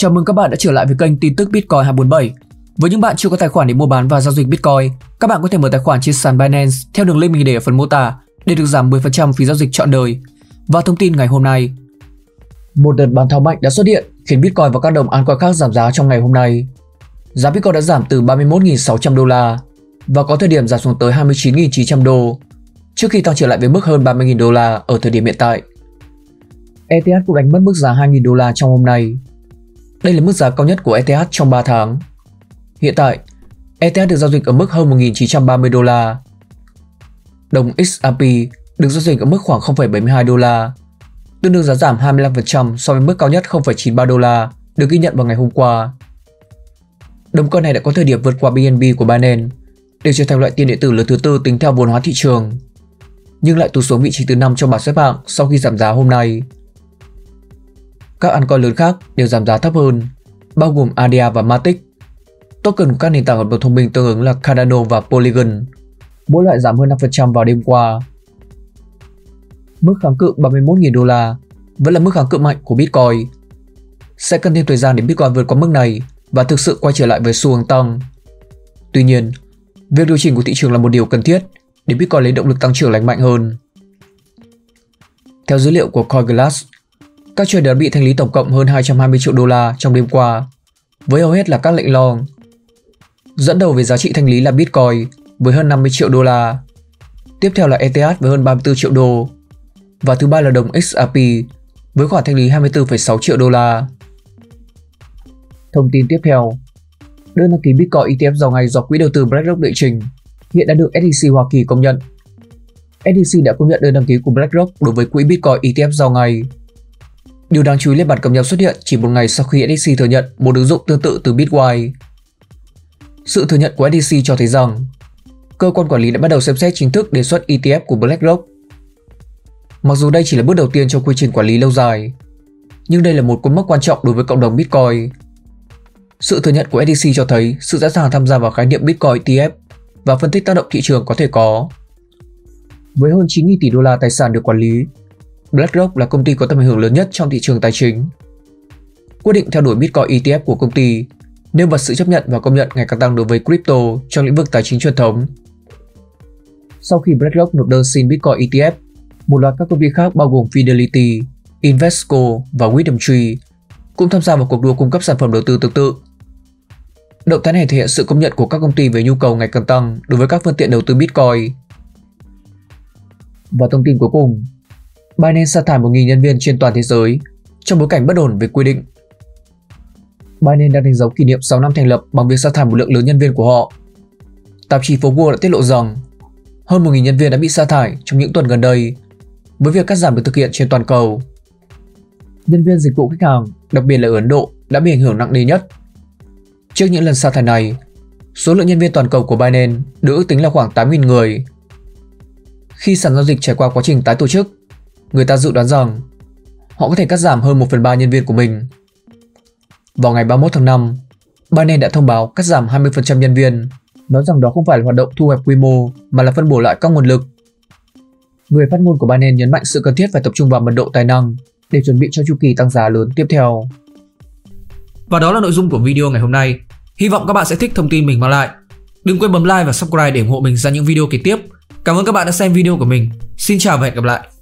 Chào mừng các bạn đã trở lại với kênh tin tức Bitcoin 247. Với những bạn chưa có tài khoản để mua bán và giao dịch Bitcoin, các bạn có thể mở tài khoản trên sàn Binance theo đường link mình để ở phần mô tả để được giảm 10% phí giao dịch trọn đời. Và thông tin ngày hôm nay, một đợt bán tháo mạnh đã xuất hiện khiến Bitcoin và các đồng altcoin khác giảm giá trong ngày hôm nay. Giá Bitcoin đã giảm từ 31.600 đô la và có thời điểm giảm xuống tới 29.900 đô trước khi tăng trở lại với mức hơn 30.000 đô la ở thời điểm hiện tại. ETH cũng đánh mất mức giá 2.000 đô la trong hôm nay. Đây là mức giá cao nhất của ETH trong 3 tháng. Hiện tại, ETH được giao dịch ở mức hơn 1.930 đô la. Đồng XRP được giao dịch ở mức khoảng 0,72 đô la, tương đương giá giảm 25% so với mức cao nhất 0,93 đô la được ghi nhận vào ngày hôm qua. Đồng coin này đã có thời điểm vượt qua BNB của Binance để trở thành loại tiền điện tử lớn thứ tư tính theo vốn hóa thị trường, nhưng lại tụt xuống vị trí thứ 5 trong bảng xếp hạng sau khi giảm giá hôm nay. Các altcoin lớn khác đều giảm giá thấp hơn, bao gồm ADA và MATIC. Token của các nền tảng hợp đồng thông minh tương ứng là Cardano và Polygon, mỗi loại giảm hơn 5% vào đêm qua. Mức kháng cự 31.000 đô la vẫn là mức kháng cự mạnh của Bitcoin. Sẽ cần thêm thời gian để Bitcoin vượt qua mức này và thực sự quay trở lại với xu hướng tăng. Tuy nhiên, việc điều chỉnh của thị trường là một điều cần thiết để Bitcoin lấy động lực tăng trưởng lành mạnh hơn. Theo dữ liệu của CoinGlass, các trader đã bị thanh lý tổng cộng hơn 220 triệu đô la trong đêm qua, với hầu hết là các lệnh long. Dẫn đầu về giá trị thanh lý là Bitcoin với hơn 50 triệu đô la, tiếp theo là ETH với hơn 34 triệu đô, và thứ ba là đồng XRP với khoản thanh lý 24,6 triệu đô la. Thông tin tiếp theo, đơn đăng ký Bitcoin ETF giao ngay do quỹ đầu tư BlackRock đệ trình hiện đã được SEC Hoa Kỳ công nhận. SEC đã công nhận đơn đăng ký của BlackRock đối với quỹ Bitcoin ETF giao ngay. Điều đáng chú ý là bản cập nhật xuất hiện chỉ một ngày sau khi SEC thừa nhận một ứng dụng tương tự từ Bitwise. Sự thừa nhận của SEC cho thấy rằng cơ quan quản lý đã bắt đầu xem xét chính thức đề xuất ETF của BlackRock. Mặc dù đây chỉ là bước đầu tiên trong quy trình quản lý lâu dài, nhưng đây là một cột mốc quan trọng đối với cộng đồng Bitcoin. Sự thừa nhận của SEC cho thấy sự sẵn sàng tham gia vào khái niệm Bitcoin ETF và phân tích tác động thị trường có thể có. Với hơn 9.000 tỷ đô la tài sản được quản lý, BlackRock là công ty có tầm ảnh hưởng lớn nhất trong thị trường tài chính. Quyết định theo đuổi Bitcoin ETF của công ty nêu bật sự chấp nhận và công nhận ngày càng tăng đối với crypto trong lĩnh vực tài chính truyền thống. Sau khi BlackRock nộp đơn xin Bitcoin ETF, một loạt các công ty khác bao gồm Fidelity, Invesco và WisdomTree cũng tham gia vào cuộc đua cung cấp sản phẩm đầu tư tương tự. Động thái này thể hiện sự công nhận của các công ty về nhu cầu ngày càng tăng đối với các phương tiện đầu tư Bitcoin. Và thông tin cuối cùng, Binance sa thải 1.000 nhân viên trên toàn thế giới trong bối cảnh bất ổn về quy định. Binance đang đánh dấu kỷ niệm 6 năm thành lập bằng việc sa thải một lượng lớn nhân viên của họ. Tạp chí Forbes đã tiết lộ rằng hơn 1.000 nhân viên đã bị sa thải trong những tuần gần đây với việc cắt giảm được thực hiện trên toàn cầu. Nhân viên dịch vụ khách hàng, đặc biệt là ở Ấn Độ, đã bị ảnh hưởng nặng nề nhất. Trước những lần sa thải này, số lượng nhân viên toàn cầu của Binance được ước tính là khoảng 8.000 người. Khi sàn giao dịch trải qua quá trình tái tổ chức, người ta dự đoán rằng họ có thể cắt giảm hơn 1/3 nhân viên của mình. Vào ngày 31 tháng 5, Binance đã thông báo cắt giảm 20% nhân viên, nói rằng đó không phải là hoạt động thu hẹp quy mô mà là phân bổ lại các nguồn lực. Người phát ngôn của Binance nhấn mạnh sự cần thiết phải tập trung vào mật độ tài năng để chuẩn bị cho chu kỳ tăng giá lớn tiếp theo. Và đó là nội dung của video ngày hôm nay. Hy vọng các bạn sẽ thích thông tin mình mang lại. Đừng quên bấm like và subscribe để ủng hộ mình ra những video kế tiếp. Cảm ơn các bạn đã xem video của mình. Xin chào và hẹn gặp lại.